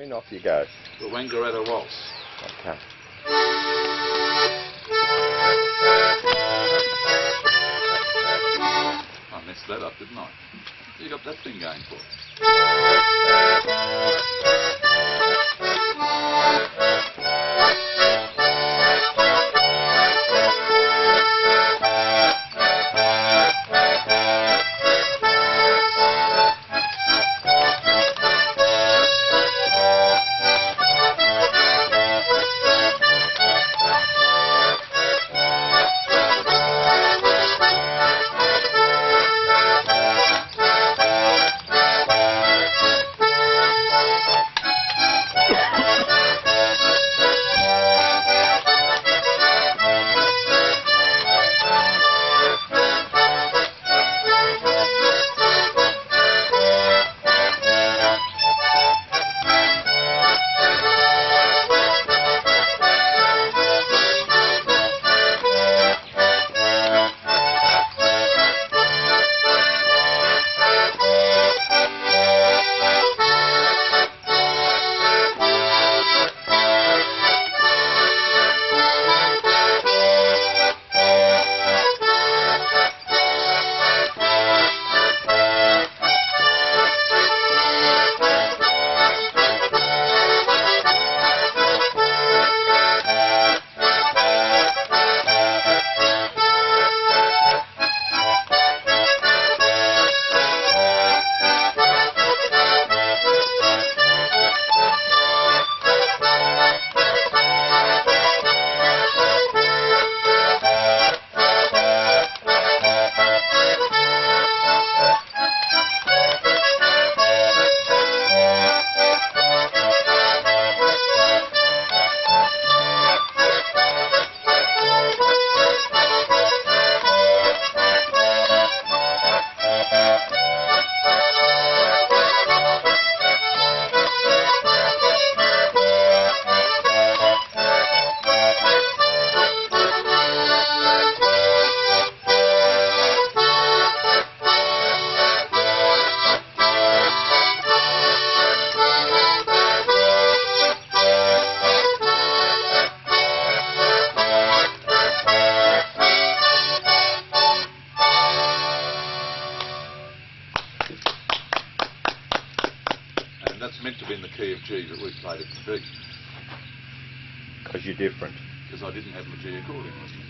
And off you go. The Wangaratta Waltz. Okay. I messed that up, didn't I? You got that thing going for That's meant to be in the key of G, but we played it in B. Because you're different. Because I didn't have my G accordion.